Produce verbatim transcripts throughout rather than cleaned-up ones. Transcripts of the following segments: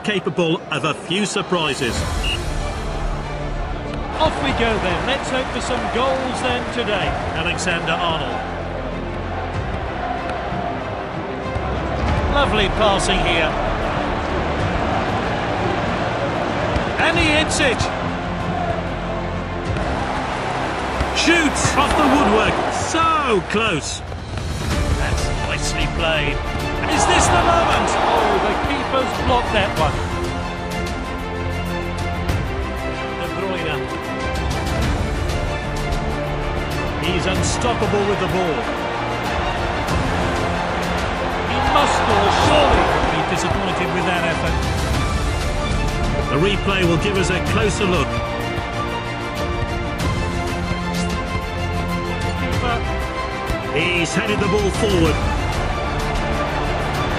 always capable of a few surprises. Off we go then. Let's hope for some goals then today. Alexander-Arnold. Lovely passing here. And he hits it. Shoots off the woodwork. So close. That's nicely played. Is this the moment? Oh, the keeper's blocked that one. De Bruyne. He's unstoppable with the ball. Must score, surely. Be disappointed with that effort. The replay will give us a closer look. He's headed the ball forward.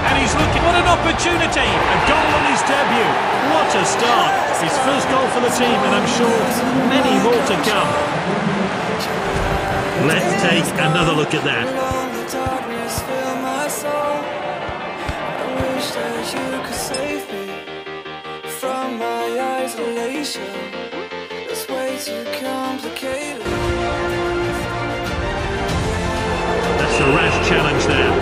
And he's looking. What an opportunity! A goal on his debut. What a start. His first goal for the team, and I'm sure many more to come. Let's take another look at that. That you could save me from my isolation. It's way too complicated. That's a rash challenge there.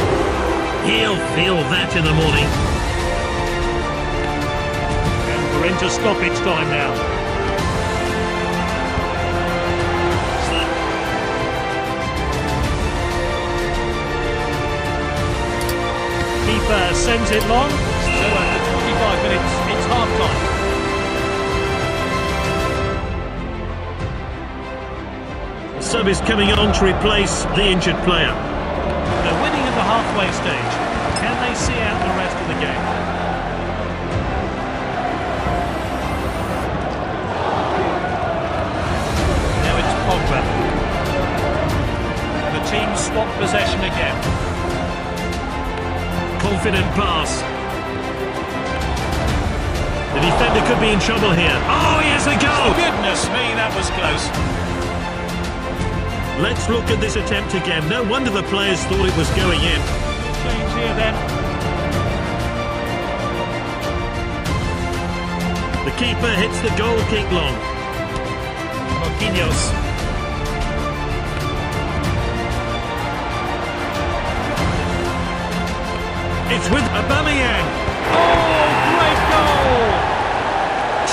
He'll feel that in the morning. And we're into stoppage time now. Keeper sends it long. So after twenty-five minutes, it's half time. The sub is coming on to replace the injured player. They're winning at the halfway stage. Can they see out the rest of the game? Now it's Pogba. The team swap possession again. Confident pass. The defender could be in trouble here. Oh, here's a goal! Goodness me, that was close. Let's look at this attempt again. No wonder the players thought it was going in. Change here then. The keeper hits the goal kick long. Marquinhos. It's with Aubameyang. Oh, great goal!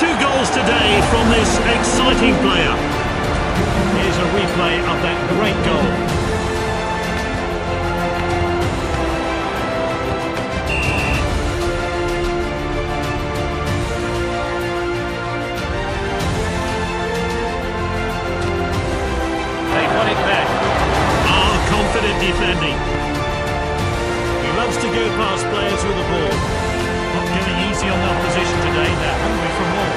Two goals today from this exciting player. Here's a replay of that great goal. They won it back. Oh, confident defending. Loves to go past players with the ball. Not going easy on the opposition today, they're hungry for more.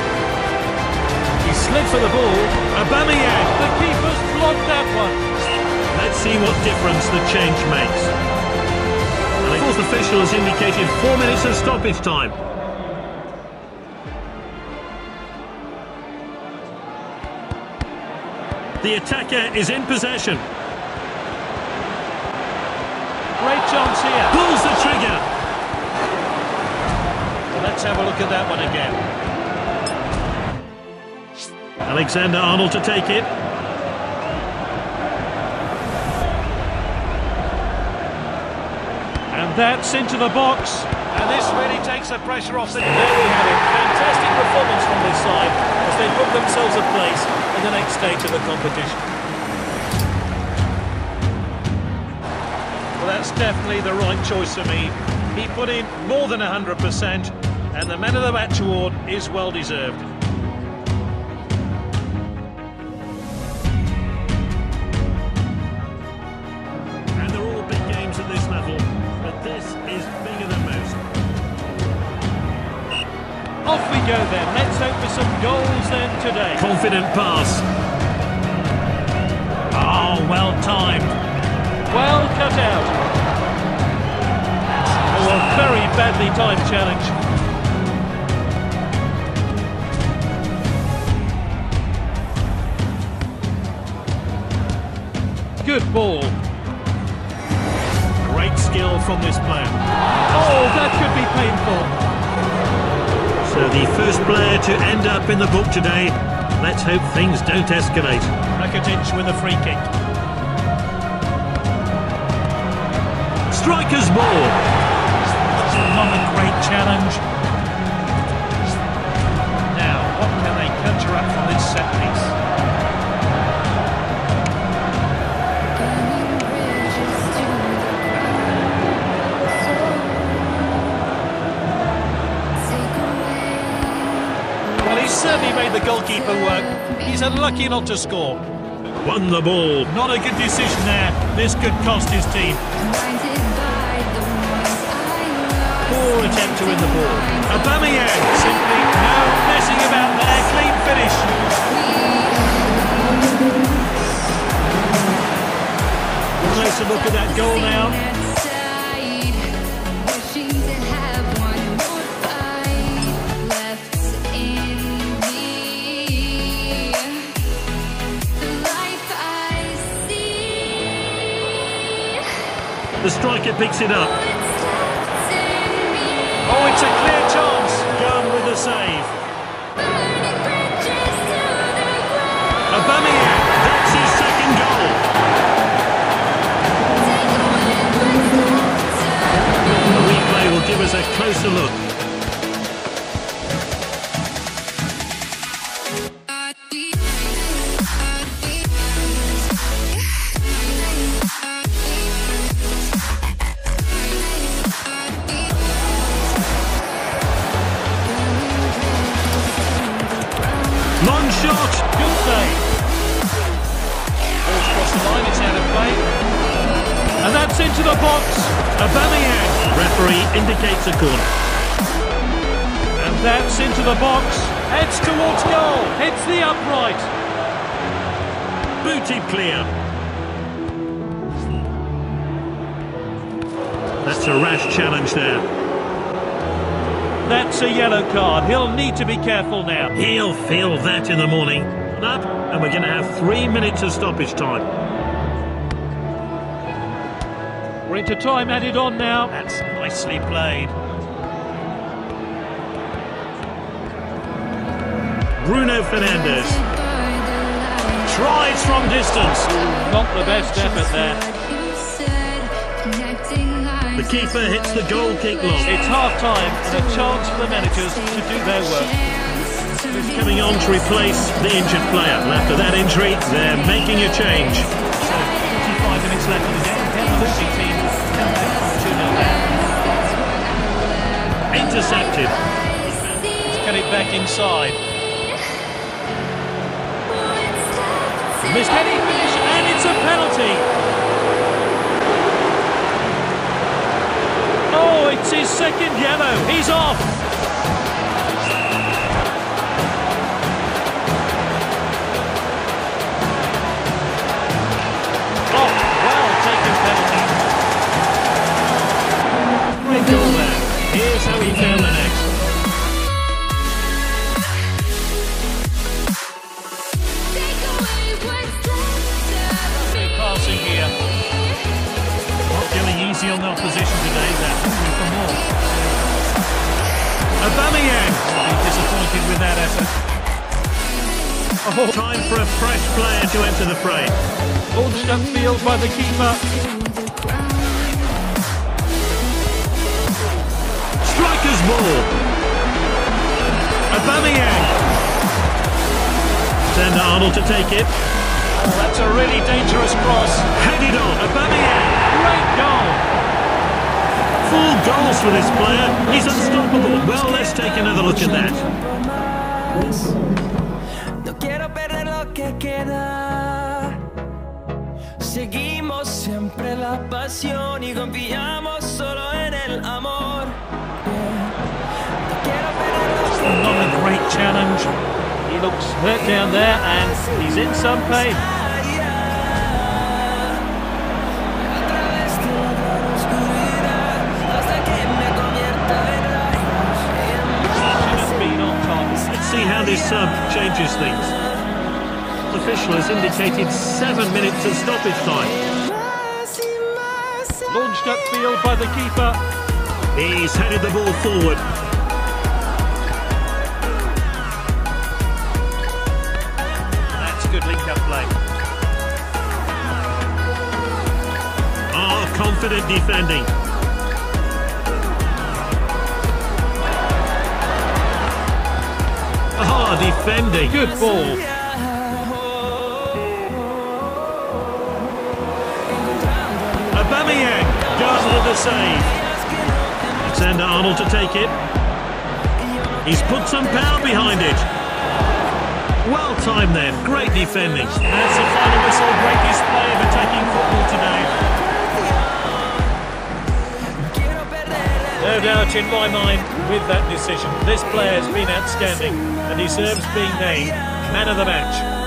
He slid for the ball. Aubameyang, the keeper's blocked that one. Let's see what difference the change makes. The fourth official has indicated four minutes of stoppage time. The attacker is in possession. Great chance here. Pulls the trigger. Well, let's have a look at that one again. Alexander-Arnold to take it. And that's into the box. And this really takes the pressure off. There we have it. Fantastic performance from this side as they book themselves a place in the next stage of the competition. That's definitely the right choice for me. He put in more than one hundred percent, and the Man of the Match award is well deserved. And they're all big games at this level, but this is bigger than most. Off we go then. Let's hope for some goals then today. Confident pass. Oh, well timed. Well cut out. Oh, a very badly timed challenge. Good ball. Great skill from this player. Oh, that could be painful. So the first player to end up in the book today. Let's hope things don't escalate. Rakitic with a free kick. Striker's ball. Not a great challenge. Now, what can they counteract from this set piece? Certainly made the goalkeeper work. He's unlucky not to score. Won the ball. Not a good decision there. This could cost his team. Poor attempt to win the ball. Aubameyang simply no messing about there. Clean finish. Nice look at that goal now. The striker picks it up. Oh, it's a clear chance. Gunn with a save. Aubameyang, that's his second goal. The replay will give us a closer look. Long shot, good save. Ball across the line, it's out of play. And that's into the box. Aubameyang. Referee indicates a corner. And that's into the box. Heads towards goal. Hits the upright. Booted clear. That's a rash challenge there. That's a yellow card. He'll need to be careful now. He'll feel that in the morning. Up, and we're going to have three minutes of stoppage time. We're into time added on now. That's nicely played. Bruno Fernandes. Tries from distance. Not the best effort there. The keeper hits the goal kick long. It's half-time and a chance for the managers to do their work. Who's coming on to replace the injured player? And after that injury, they're making a change. So, fifty-five minutes left in the game. Hennessy team come back from two nil down. Intercepted. Let's get it back inside. Missed heading finish, and it's a penalty. It's his second yellow. He's off. Off. Well taken penalty. Great goal there. Here's how he found the next. Good passing here. Not going easy on the opposition today. That. Aubameyang, disappointed with that effort. Oh. Time for a fresh player to enter the fray. Launched upfield by the keeper. Striker's ball. Aubameyang. Alexander-Arnold to take it. Oh, that's a really dangerous cross. Headed on. Aubameyang. Great goal. Four goals for this player. He's unstoppable. Well, let's take another look at that. No quiero perder lo que queda. Seguimos siempre la pasión y confiamos solo en el amor. Not a great challenge. He looks hurt down there and he's in some pain. See how this sub changes things. The official has indicated seven minutes of stoppage time. Launched upfield by the keeper. He's headed the ball forward. confident defending. Ah, oh, defending. Good ball. Aubameyang does the save. Alexander-Arnold to take it. He's put some power behind it. Well timed there. Great defending. That's the final whistle. Great display of attacking football today. No doubt in my mind with that decision. This player has been outstanding and deserves being named man of the match.